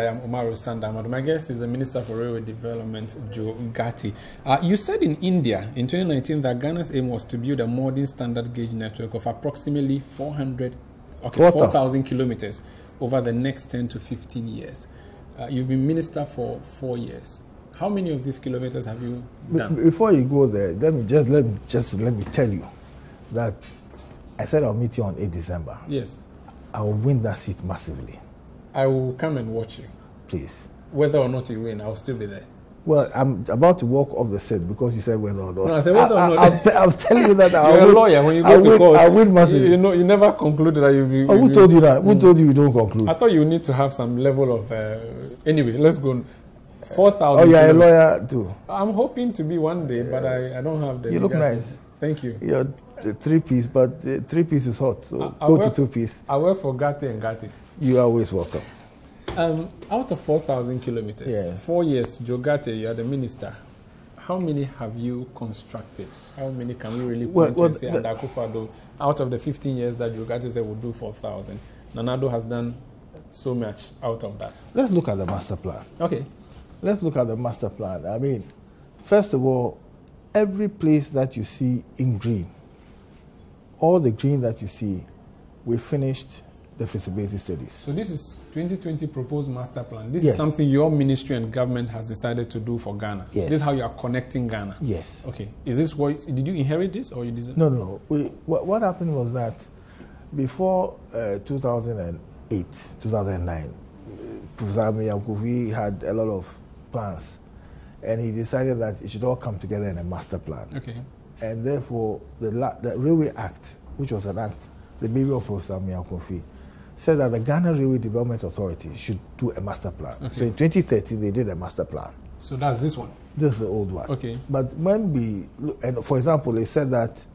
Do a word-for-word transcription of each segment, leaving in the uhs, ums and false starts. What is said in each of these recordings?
I am Omaru Sandamad. My guest is the Minister for Railway Development, Joe Ghartey. Uh, you said in India in twenty nineteen that Ghana's aim was to build a modern standard gauge network of approximately four thousand kilometers over the next ten to fifteen years. Uh, you've been minister for four years. How many of these kilometers have you done? Be before you go there, let me just let me just let me tell you that I said I'll meet you on eighth December. Yes, I will win that seat massively. I will come and watch you. Please. Whether or not you win, I'll still be there. Well, I'm about to walk off the set because you said whether or not. No, I said whether I, or not. I, I'll, I'll tell you that I'll You're win. a lawyer. When you go I'll to win, court, I win massively. You, you, know, you never concluded that you'll be... You, oh, who you, told you that? Who mm. told you you don't conclude? I thought you need to have some level of... Uh, anyway, let's go on. four thousand... Oh, you're yeah, a lawyer too. I'm hoping to be one day, yeah. but I, I don't have the... You look nice. Thank you. You're three-piece, but the three-piece is hot, so I, I go work, to two-piece. I work for Ghartey and Ghartey. You are always welcome. Um, out of four thousand kilometers, yeah. four years, Joe Ghartey, you are the minister. How many have you constructed? How many can we really point well, well, say under Akufo-Addo? Out of the fifteen years that Joe Ghartey said will do four thousand, Nana Addo has done so much out of that. Let's look at the master plan. Okay. Let's look at the master plan. I mean, first of all, every place that you see in green, all the green that you see, we finished the feasibility studies. So this is twenty twenty proposed master plan. This yes. is something your ministry and government has decided to do for Ghana. Yes. This is how you are connecting Ghana. Yes. Okay. Is this what? Did you inherit this or you didn't? No, no. We, what, what happened was that before uh, two thousand eight, two thousand nine, Professor Miyaw-Kufi had a lot of plans, and he decided that it should all come together in a master plan. Okay. And therefore, the, La the Railway Act, which was an act, the baby of Professor Miyaw-Kufi, said that the Ghana Railway Development Authority should do a master plan. Okay. So in twenty thirteen, they did a master plan. So that's this one? This is the old one. Okay. But when we, and for example, they said that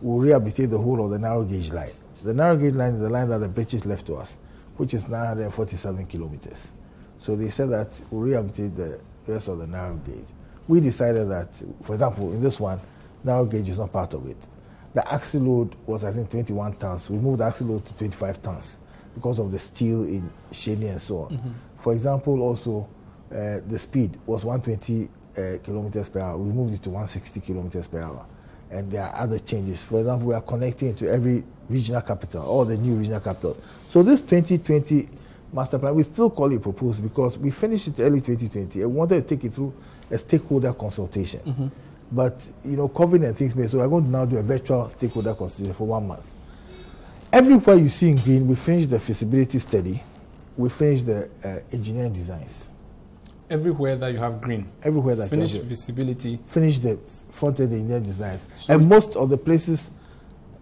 we'll rehabilitate the whole of the narrow gauge line. The narrow gauge line is the line that the British left to us, which is nine hundred forty-seven kilometers. So they said that we'll rehabilitate the rest of the narrow gauge. We decided that, for example, in this one, narrow gauge is not part of it. The axle load was, I think, twenty-one tons. We moved the axle load to twenty-five tons because of the steel in Shenyang and so on. Mm-hmm. For example, also, uh, the speed was one hundred twenty uh, kilometers per hour. We moved it to one hundred sixty kilometers per hour. And there are other changes. For example, we are connecting to every regional capital, all the new regional capital. So this twenty twenty master plan, we still call it proposed because we finished it early twenty twenty and we wanted to take it through a stakeholder consultation. Mm-hmm. But, you know, COVID and things made, so we're going to now do a virtual stakeholder consultation for one month. Everywhere you see in green, we finished the feasibility study, we finished the uh, engineering designs. Everywhere that you have green? Everywhere that you have green. Finished visibility? Finished the front-end engineering designs. So and most of the places,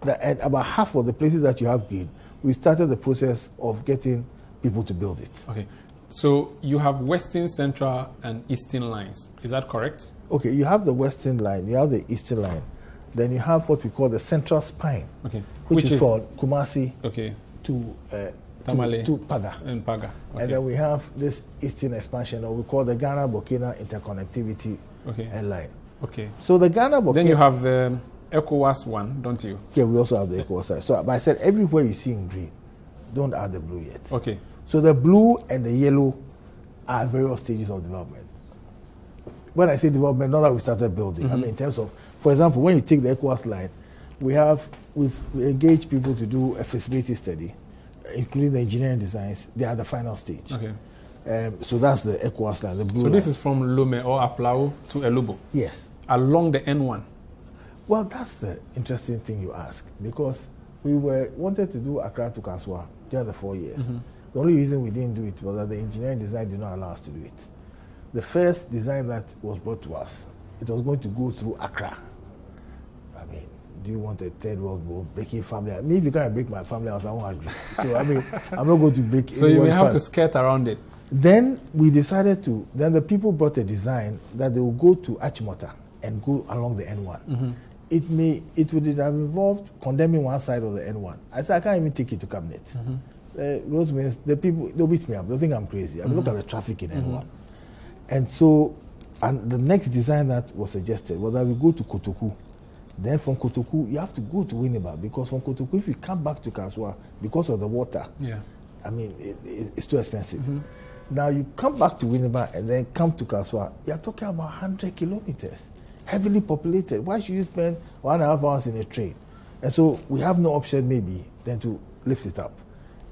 that, and about half of the places that you have green, we started the process of getting people to build it. Okay. So you have Western, Central, and Eastern lines. Is that correct? Okay, you have the Western line, you have the Eastern line, then you have what we call the Central Spine, okay. which, which is, is for Kumasi okay. to uh, Tamale to, to Pada. and Paga. Okay. And then we have this Eastern expansion, or we call the Ghana-Burkina interconnectivity okay. line. Okay. So the Ghana-Burkina... Then you have the ECOWAS one, don't you? Yeah, we also have the ECOWAS side. So but I said everywhere you see in green, don't add the blue yet. Okay. So the blue and the yellow are various stages of development. When I say development, not that we started building. Mm-hmm. I mean, in terms of, for example, when you take the ECOWAS line, we have, we've we engaged people to do a feasibility study, including the engineering designs. They are the final stage. Okay. Um, so that's the ECOWAS line, the blue So this line. is from Loom or Aplau to Elubo? Yes. Along the N one? Well, that's the interesting thing you ask, because we were wanted to do Accra to Kaswa during the four years. Mm-hmm. The only reason we didn't do it was that the engineering design did not allow us to do it. The first design that was brought to us, it was going to go through Accra. I mean, do you want a third world war breaking family? I mean, if you can't break my family house, I won't agree. So I mean, I'm not going to break. So you will have to skirt around it. Then we decided to. Then the people brought a design that they will go to Achimota and go along the N one. Mm-hmm. It may, it would have involved condemning one side of the N one. I said I can't even take it to cabinet. Mm-hmm. Uh, roads means the people they beat me up. They think I'm crazy. I mean, mm-hmm. look at the traffic in mm-hmm. N one. And so, and the next design that was suggested was that we go to Kotoku. Then from Kotoku, you have to go to Winneba, because from Kotoku, if you come back to Kaswa because of the water, yeah, I mean, it, it, it's too expensive. Mm-hmm. Now you come back to Winneba and then come to Kaswa, you're talking about one hundred kilometers, heavily populated. Why should you spend one and a half hours in a train? And so we have no option maybe than to lift it up.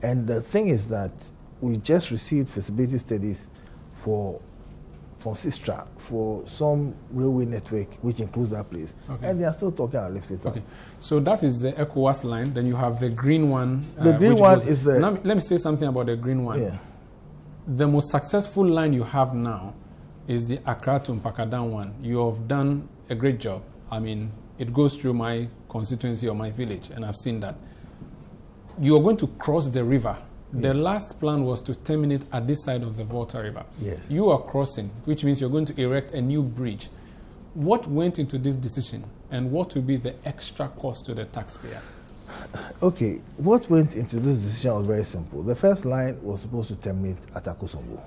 And the thing is that we just received feasibility studies for from Systra for some railway network which includes that place. Okay. And they are still talking about lift it up. Okay. So that is the ECOWAS line. Then you have the green one. The uh, green one goes, is the... Now, let me say something about the green one. Yeah. The most successful line you have now is the Akratum-Pakadan one. You have done a great job. I mean, it goes through my constituency or my village, and I've seen that. You are going to cross the river. The yes. last plan was to terminate at this side of the Volta River. Yes. You are crossing, which means you're going to erect a new bridge. What went into this decision, and what will be the extra cost to the taxpayer? Okay, what went into this decision was very simple. The first line was supposed to terminate at Akosombo.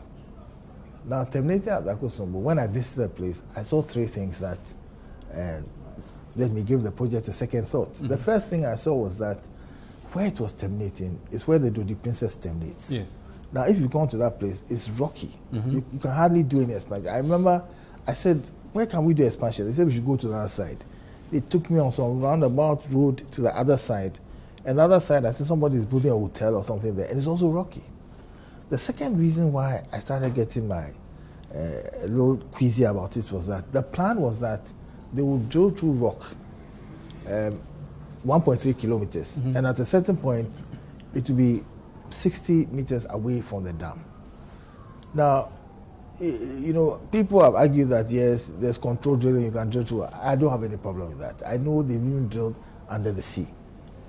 Now, terminating at Akosombo, when I visited the place, I saw three things that uh, let me give the project a second thought. Mm-hmm. The first thing I saw was that where it was terminating is where the Dodi Princess terminates. Yes. Now, if you come to that place, it's rocky. Mm-hmm. you, you can hardly do any expansion. I remember I said, where can we do expansion? They said we should go to the other side. They took me on some roundabout road to the other side. And the other side, I think somebody is building a hotel or something there, and it's also rocky. The second reason why I started getting my uh, a little queasy about this was that the plan was that they would drill through rock. Um, one point three kilometers, mm-hmm. and at a certain point, it will be sixty meters away from the dam. Now, you know, people have argued that yes, there's controlled drilling, you can drill through. I don't have any problem with that. I know they've even drilled under the sea.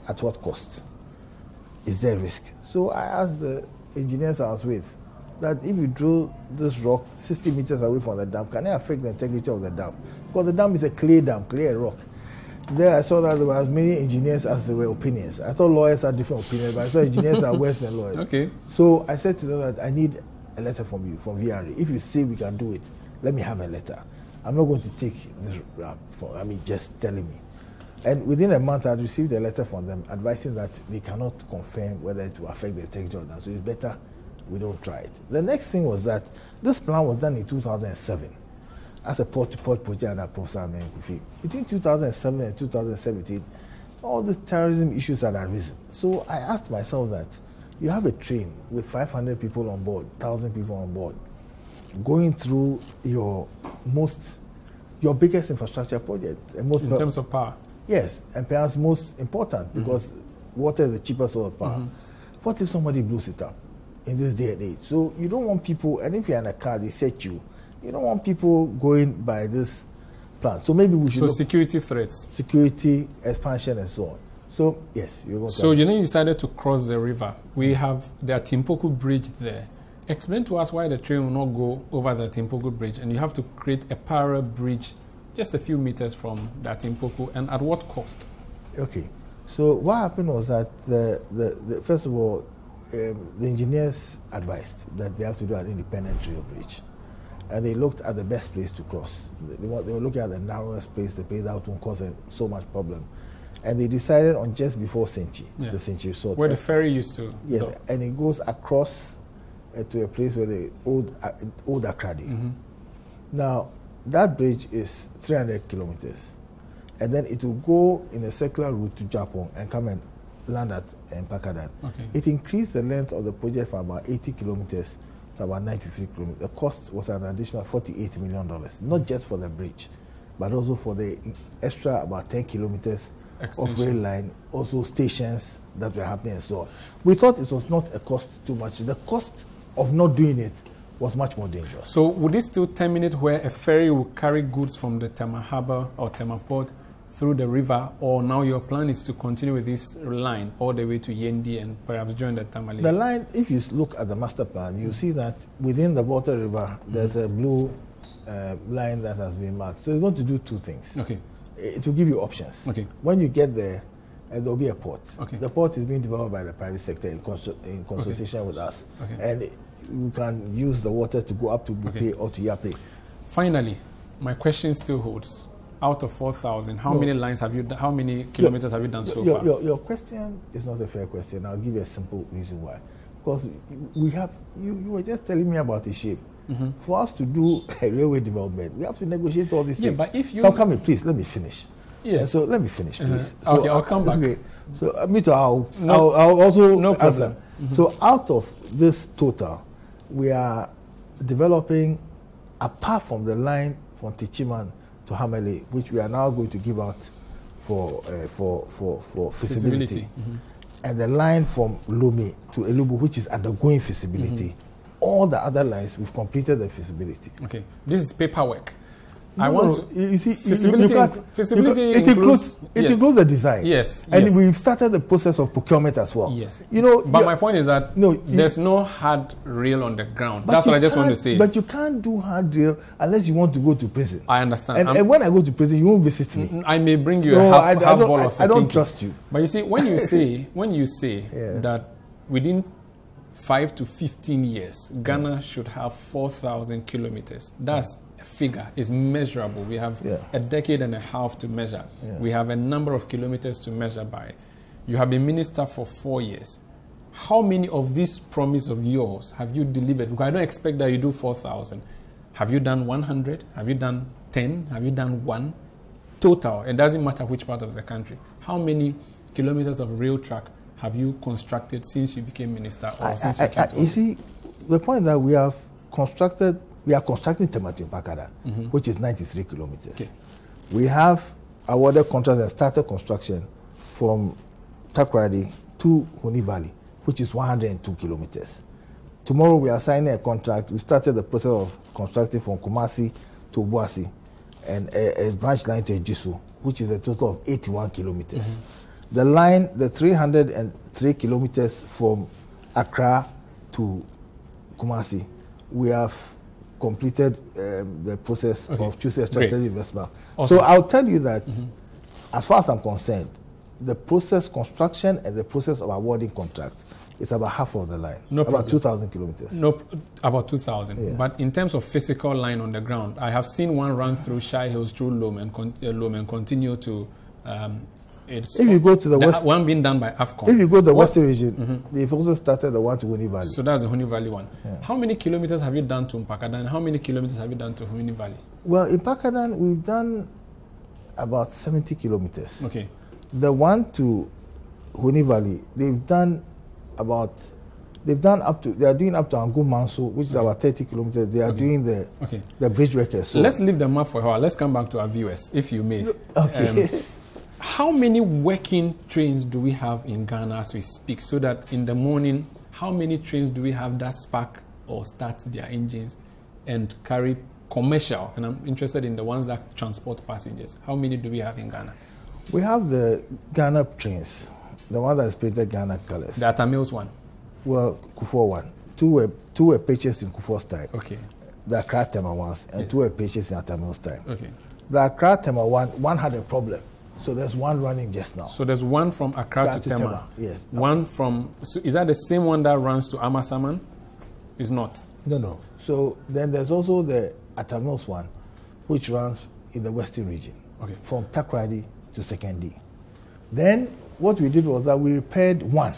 At what cost? Is there a risk? So I asked the engineers I was with that if you drill this rock sixty meters away from the dam, can it affect the integrity of the dam? Because the dam is a clay dam, clay and rock. There I saw that there were as many engineers as there were opinions. I thought lawyers had different opinions, but I thought engineers are worse than lawyers. Okay. So I said to them that I need a letter from you, from V R A. If you say we can do it, let me have a letter. I'm not going to take this rap for, I mean, just telling me. And within a month, I received a letter from them advising that they cannot confirm whether it will affect the integrity or not. So it's better we don't try it. The next thing was that this plan was done in two thousand seven. As a port-to-port project under Professor Miyaw-Kufi. Between two thousand seven and two thousand seventeen, all these terrorism issues had arisen. So I asked myself that you have a train with five hundred people on board, one thousand people on board, going through your most, your biggest infrastructure project. And most in terms of power? Yes, and perhaps most important, because mm-hmm. water is the cheapest source of power. Mm-hmm. What if somebody blows it up in this day and age? So you don't want people, and if you're in a car, they set you. You don't want people going by this plan. So maybe we should. So security threats. Security, expansion, and so on. So, yes. You're going so, to you know, you decided to cross the river. We have the Atimpoku Bridge there. Explain to us why the train will not go over the Atimpoku Bridge, and you have to create a parallel bridge just a few meters from the Atimpoku, and at what cost? Okay. So, what happened was that, the, the, the first of all, um, the engineers advised that they have to do an independent rail bridge. And they looked at the best place to cross. They, they were looking at the narrowest place, the place that won't cause so much problem. And they decided on just before Senchi, yeah. the Senchi sort. Where the ferry used to. Yes, go. And it goes across uh, to a place where the old, uh, old Accra. Mm-hmm. Now, that bridge is three hundred kilometers. And then it will go in a circular route to Japan and come and land at Mpakadan. Okay. It increased the length of the project from about eighty kilometers about ninety-three kilometers. The cost was an additional forty-eight million dollars, not just for the bridge, but also for the extra about ten kilometers extension of rail line, also stations that were happening and so on. We thought it was not a cost too much. The cost of not doing it was much more dangerous. So would it still terminate where a ferry will carry goods from the Tema Harbour or Tema Port through the river, or now your plan is to continue with this line all the way to Yendi and perhaps join the Tamale? The line, if you look at the master plan, you mm. see that within the Volta River, there's mm. a blue uh, line that has been marked. So it's going to do two things. Okay. It will give you options. Okay. When you get there, uh, there will be a port. Okay. The port is being developed by the private sector in, consul in consultation okay. with us. Okay. And you can use the water to go up to Buipe okay. or to Yapei. Finally, my question still holds. Out of four thousand, how no. many lines have you done? How many kilometers your, have you done so your, far? Your, your question is not a fair question. I'll give you a simple reason why. because we have, you, you were just telling me about the shape. Mm-hmm. For us to do a railway development, we have to negotiate all these yeah, things. But if you so come in, please, let me finish. Yes. So let me finish, please. Uh-huh. So okay, I'll, I'll come back. Okay. So uh, me too, I'll, no, I'll, I'll also no answer. Mm-hmm. So out of this total, we are developing, apart from the line from Tichiman to Hamele, which we are now going to give out for uh, for for for feasibility, feasibility. Mm-hmm. And the line from Lome to Elubo, which is undergoing feasibility. Mm-hmm. All the other lines, we've completed the feasibility. Okay, this is paperwork. No, I want to, you see, feasibility, you can't, feasibility you can't, it includes, includes it yeah. includes the design. Yes, and yes. we've started the process of procurement as well. Yes, you know. But my point is that no, there's no hard rail on the ground. That's what I just want to say. But you can't do hard rail unless you want to go to prison. I understand. And, and when I go to prison, you won't visit me. I may bring you no, a half, I, half I ball I, of. I, I don't trust you. But you see, when you say when you say yeah. that within five to fifteen years, Ghana yeah. should have four thousand kilometers. That's yeah. figure is measurable. We have yeah. a decade and a half to measure. Yeah. We have a number of kilometers to measure by. You have been minister for four years. How many of these promise of yours have you delivered? Because I don't expect that you do four thousand. Have you done one hundred? Have you done ten? Have you done one? Total, it doesn't matter which part of the country. How many kilometers of rail track have you constructed since you became minister or I, since I, you came I, to I, You see, the point that we have constructed We are constructing Tema to Mpakadan, mm-hmm. which is ninety-three kilometers. Okay. We have awarded contracts and started construction from Takoradi to Huni Valley, which is one hundred and two kilometers. Tomorrow we are signing a contract. We started the process of constructing from Kumasi to Buasi and a, a branch line to Ejisu, which is a total of eighty-one kilometers. Mm-hmm. The line, the three hundred and three kilometers from Accra to Kumasi, we have completed um, the process okay. of choosing a strategic investment. Awesome. So I'll tell you that, mm-hmm. as far as I'm concerned, the process construction and the process of awarding contracts is about half of the line, no about two thousand kilometers. No, about two thousand. Yeah. But in terms of physical line on the ground, I have seen one run through Shy Hills, through Loom, and, con uh, Loom and continue to... Um, It's if you go to the west, one being done by AFCON. If you go to the western region, mm-hmm. they've also started the one to Huni Valley. So that's the Huni Valley one. Yeah. How many kilometers have you done to Mpakadan? How many kilometers have you done to Huni Valley? Well, in Mpakadan, we've done about seventy kilometers. Okay. The one to Huni Valley, they've done about, they've done up to, they are doing up to Angu Manso, which is okay. about thirty kilometers. They are okay. doing the okay. the bridge workers. So let's leave the map for a while. Let's come back to our viewers, if you may. Okay. Um, How many working trains do we have in Ghana as we speak? So that in the morning, how many trains do we have that spark or start their engines and carry commercial? And I'm interested in the ones that transport passengers. How many do we have in Ghana? We have the Ghana trains, the one that is painted Ghana colors. The Atamil's one? Well, Kufuor one. Two were, two were purchased in Kufuor's time. Okay. The Accra Tema ones, and yes. two were purchased in Atamil's time. Okay. The Accra Tema one, one had a problem. So there's one running just now. So there's one from Accra Back to, to Tema. Tema. Yes. One from, so is that the same one that runs to Amasaman? It's not. No, no. So then there's also the Atamil's one, which runs in the western region. Okay. From Takoradi to Sekendi. Then what we did was that we repaired one,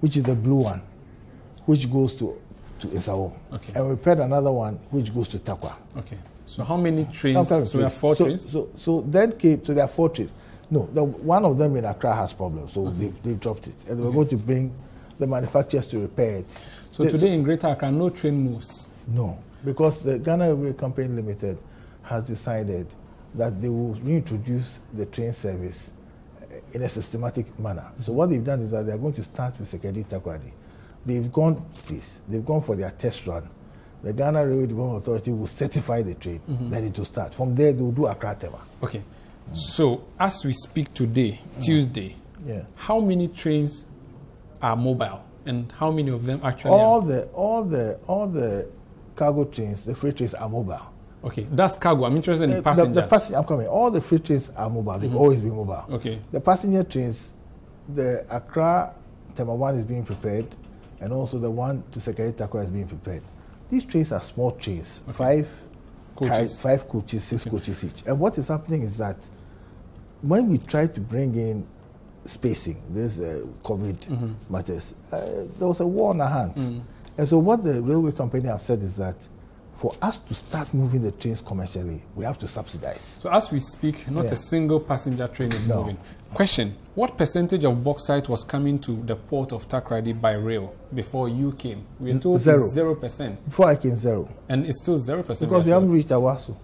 which is the blue one, which goes to, to Isao. Okay. And we repaired another one, which goes to Tarkwa. Okay. So how many trains? So there are four so, trains? So, so then came, so there are four trains. No, the, one of them in Accra has problems, so okay. they've, they've dropped it. And okay. we're going to bring the manufacturers to repair it. So they, today in Greater Accra, no train moves? No, because the Ghana Railway Company Limited has decided that they will reintroduce the train service in a systematic manner. So what they've done is that they're going to start with Sekedi Takoradi. They've gone, please, they've gone for their test run. The Ghana Railway Development Authority will certify the train, mm-hmm. then it will start. From there, they will do Accra Tema. Okay. So, as we speak today, mm. Tuesday, yeah. how many trains are mobile, and how many of them actually? All are the all the all the cargo trains, the freight trains are mobile. Okay, that's cargo. I'm interested uh, in passengers. The, the passenger, I'm coming. All the freight trains are mobile. They've mm-hmm. always been mobile. Okay. The passenger trains, the Accra Tema one is being prepared, and also the one to Sekedi Takoradi is being prepared. These trains are small trains, okay. five coaches, five coaches, six okay. coaches each. And what is happening is that when we try to bring in spacing, this uh, COVID mm-hmm. matters, uh, there was a war on our hands. Mm. And so what the railway company have said is that for us to start moving the trains commercially, we have to subsidize. So as we speak, not yeah. a single passenger train is no. moving. Question, what percentage of bauxite was coming to the port of Takoradi by rail before you came? We are told zero. zero percent. Before I came, zero. And it's still zero percent? Because we haven't reached Awasu.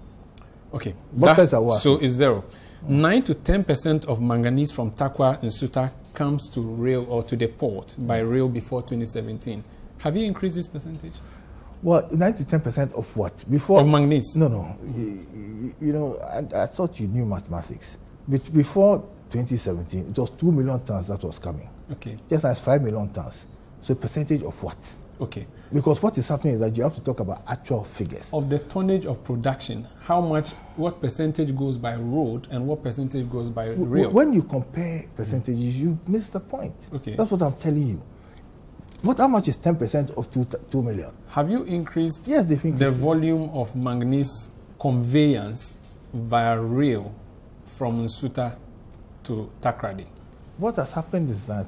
Okay. Bauxite Awasu. So it's zero. nine to ten percent of manganese from Tarkwa and Suta comes to rail or to the port by rail before twenty seventeen. Have you increased this percentage? Well, nine to ten percent of what? Before of manganese? No, no. You, you know, I, I thought you knew mathematics. But before twenty seventeen, it was two million tons that was coming. Okay. Just as five million tons. So percentage of what? Okay. Because what is happening is that you have to talk about actual figures. Of the tonnage of production, how much, what percentage goes by road and what percentage goes by rail? When you compare percentages, you miss the point. Okay. That's what I'm telling you. What, how much is ten percent of two, two million? Have you increased, yes, they've increased the volume of manganese conveyance via rail from Suta to Takoradi? What has happened is that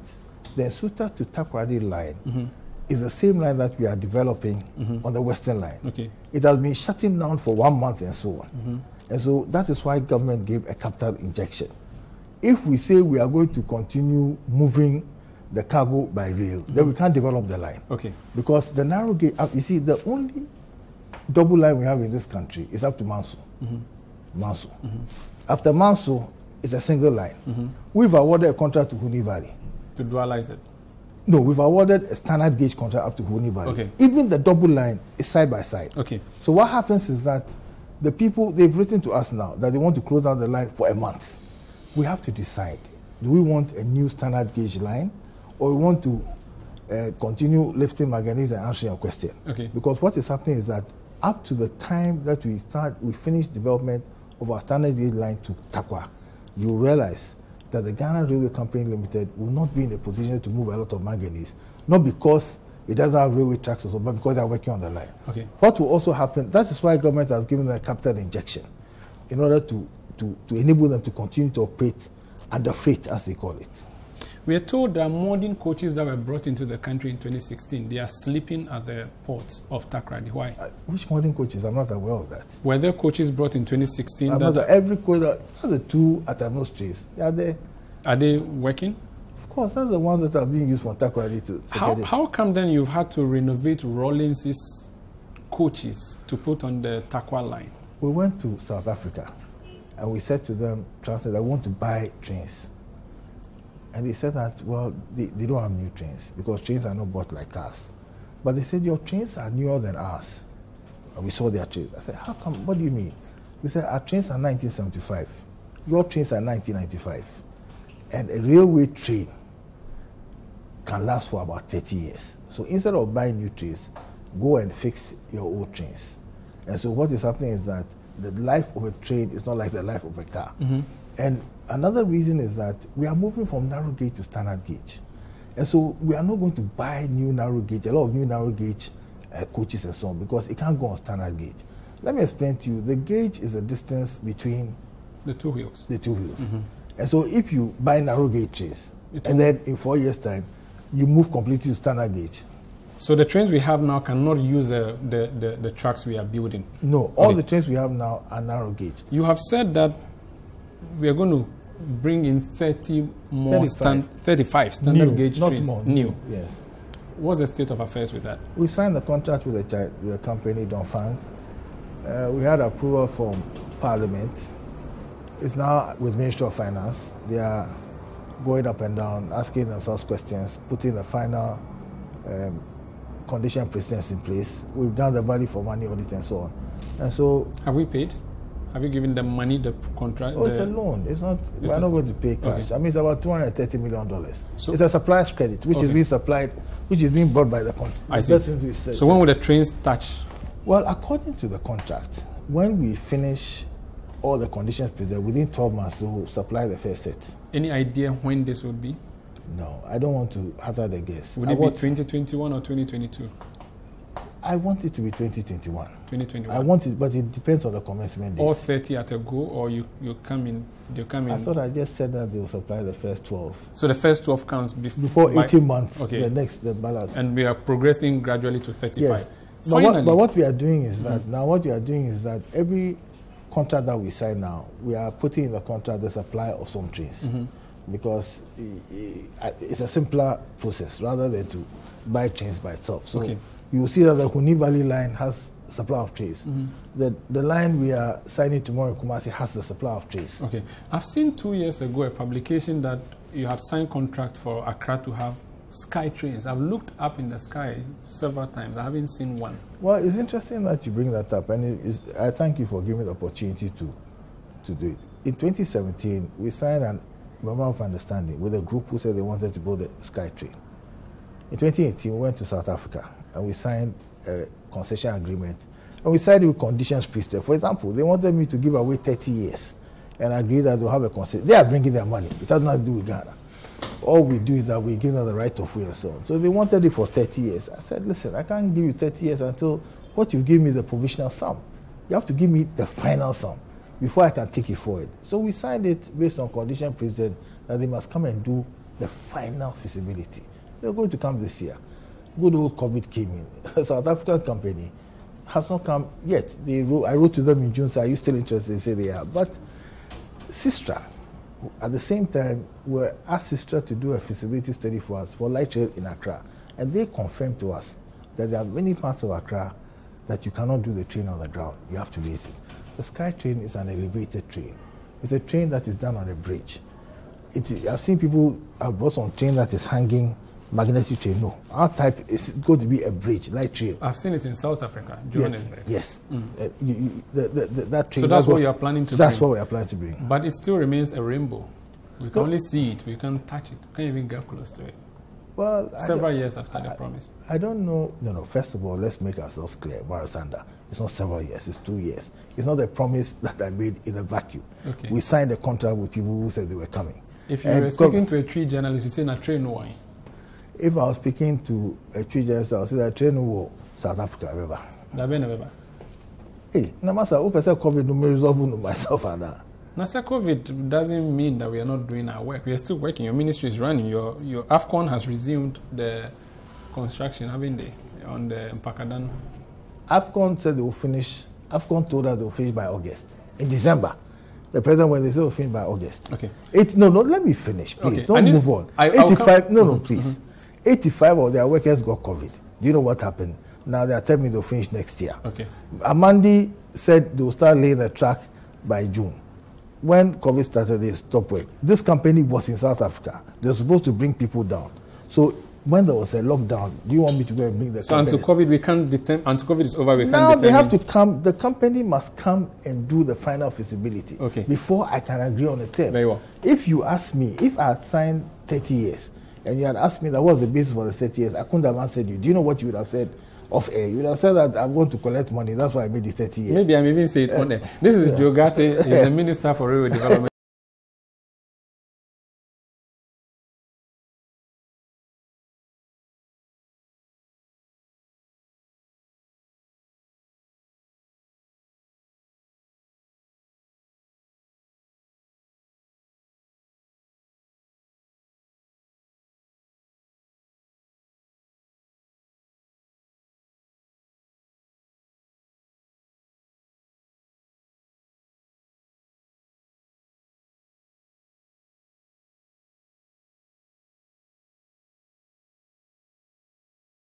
the Suta to Takoradi line mm -hmm. is the same line that we are developing mm-hmm. on the Western line. Okay. It has been shutting down for one month and so on. Mm-hmm. And so that is why government gave a capital injection. If we say we are going to continue moving the cargo by rail, mm-hmm. then we can't develop the line. Okay. Because the narrow gauge, you see, the only double line we have in this country is up to Manso. Mm-hmm. Manso. Mm-hmm. After Manso, it's a single line. Mm-hmm. We've awarded a contract to Huni Valley. To dualize it. No, we've awarded a standard gauge contract up to Huni Valley. Okay. Even the double line is side by side. Okay. So what happens is that the people, they've written to us now that they want to close down the line for a month. We have to decide, do we want a new standard gauge line or we want to uh, continue lifting manganese and answering your question? Okay. Because what is happening is that up to the time that we start, we finish development of our standard gauge line to Tarkwa, you realize that the Ghana Railway Company Limited will not be in a position to move a lot of manganese, not because it doesn't have railway tracks or so, but because they are working on the line. Okay. What will also happen, that is why government has given them a capital injection in order to, to, to enable them to continue to operate under freight, as they call it. We are told that modern coaches that were brought into the country in twenty sixteen, they are sleeping at the ports of Takoradi. Why? Uh, which modern coaches? I'm not aware of that. Were there coaches brought in twenty sixteen? I'm that not every coach, that's the two at the most trains. Are they, are they working? Of course, that's the ones that are being used from Takoradi to how, how come then you've had to renovate Rawlins's coaches to put on the Tarkwa line? We went to South Africa and we said to them, Transnet, I want to buy trains. And they said that, well, they, they don't have new trains because trains are not bought like cars. But they said, your trains are newer than ours. And we saw their trains. I said, how come? What do you mean? They said, our trains are nineteen seventy-five. Your trains are nineteen ninety-five. And a railway train can last for about thirty years. So instead of buying new trains, go and fix your old trains. And so what is happening is that the life of a train is not like the life of a car. Mm-hmm. And another reason is that we are moving from narrow gauge to standard gauge. And so we are not going to buy new narrow gauge, a lot of new narrow gauge uh, coaches and so on, because it can't go on standard gauge. Let me explain to you, the gauge is the distance between the two wheels. The two wheels. Mm-hmm. And so if you buy narrow gauge trains, and then in four years' time, you move completely to standard gauge. So the trains we have now cannot use the, the, the, the tracks we are building? No, all okay. the trains we have now are narrow gauge. You have said that we are going to bring in thirty more thirty-five, stand, thirty-five standard new, gauge not trains, more, new. Yes. What's the state of affairs with that? We signed a contract with the, with the company, Donfang. Uh, we had approval from Parliament. It's now with Ministry of Finance. They are going up and down, asking themselves questions, putting the final um, condition precedents in place. We've done the value for money audit and so on. And so, have we paid? Have you given them money, the contract? Oh, it's a loan. It's not, it's we're not going to pay cash. Okay. I mean, it's about two hundred thirty million dollars. So it's a supplier's credit, which okay. is being supplied, which is being bought by the contract. I see. So when will the trains touch? Well, according to the contract, when we finish all the conditions presented, within twelve months, we'll supply the first set. Any idea when this would be? No, I don't want to hazard a guess. Would it be twenty twenty-one or twenty twenty-two? I want it to be twenty twenty-one. twenty twenty-one. I want it, but it depends on the commencement date. All thirty at a go, or you, you come in, you come in. I thought I just said that they will supply the first twelve. So the first twelve comes before, before eighteen months. Okay. The next, the balance. And we are progressing gradually to thirty-five. Yes. But what, but what we are doing is that mm-hmm. now what we are doing is that every contract that we sign now, we are putting in the contract the supply of some trains. Mm-hmm. Because it's a simpler process rather than to buy trains by itself. So okay. you will see that the Huni Valley line has supply of trains. Mm-hmm. The the line we are signing tomorrow in Kumasi has the supply of trains. Okay, I've seen two years ago a publication that you had signed contract for Accra to have sky trains. I've looked up in the sky several times. I haven't seen one. Well, it's interesting that you bring that up, and it is, I thank you for giving me the opportunity to to do it. In twenty seventeen, we signed an memorandum of understanding with a group who said they wanted to build a sky train. In twenty eighteen, we went to South Africa and we signed a concession agreement, and we signed it with conditions precedent. For example, they wanted me to give away thirty years and agree that they'll have a concession. They are bringing their money. It has nothing to do with Ghana. All we do is that we give them the right of way and so on. So they wanted it for thirty years. I said, listen, I can't give you thirty years until what you've given me the provisional sum. You have to give me the final sum before I can take it forward. So we signed it based on condition precedent that they must come and do the final feasibility. They're going to come this year. Good old COVID came in. South African company has not come yet. They wrote, I wrote to them in June, so are you still interested? They say they are. But Systra, at the same time, were asked Systra to do a feasibility study for us for light rail in Accra. And they confirmed to us that there are many parts of Accra that you cannot do the train on the ground. You have to raise it. The sky train is an elevated train. It's a train that is done on a bridge. It, I've seen people have bought some train that is hanging, magnetic train. No, our type is going to be a bridge, light rail. I've seen it in South Africa, Johannesburg. Yes, yes. Mm. Uh, you, you, the, the, the, that train. So that's, that's what you are planning to. That's bring. What we are planning to bring. But it still remains a rainbow. We can no. only see it. We can't touch it. We can't even get close to it. Well, several years after I, the promise. I don't know. No, no. First of all, let's make ourselves clear, Barasanda. It's not several years. It's two years. It's not a promise that I made in a vacuum. Okay. We signed a contract with people who said they were coming. If you and were speaking to a tree journalist, you said a train why? If I was speaking to a tree journalist, I would say that train was South Africa, remember? Remember. Hey, Namasa, who person COVID no me resolve no myself and that. NASA COVID doesn't mean that we are not doing our work. We are still working. Your ministry is running. Your your AFCON has resumed the construction, haven't they, on the Mpakadan? AFCON said they will finish. AFCON told us they will finish by August. In December, the president when they said they will finish by August. Okay. It, no, no. Let me finish, please. Okay. Don't need, move on. I, eighty-five. No, no, please. Mm-hmm. eighty-five of their workers got COVID. Do you know what happened? Now they are telling me they'll finish next year. Okay. Amandi said they'll start laying the track by June. When COVID started, they stopped work. This company was in South Africa. They were supposed to bring people down. So when there was a lockdown, do you want me to go and bring the so company? So until COVID, we can't determine. Until COVID is over, we can't determine. Now they have to come. The company must come and do the final feasibility okay. before I can agree on a term. Very well. If you ask me, if I had signed thirty years, and you had asked me that was the basis for the thirty years, I couldn't have answered you. Do you know what you would have said? Off air, you would have said that I'm going to collect money. That's why I made the thirty years. Maybe I'm even saying it on air. This is yeah. Joe Ghartey. He's the Minister for Railway Development.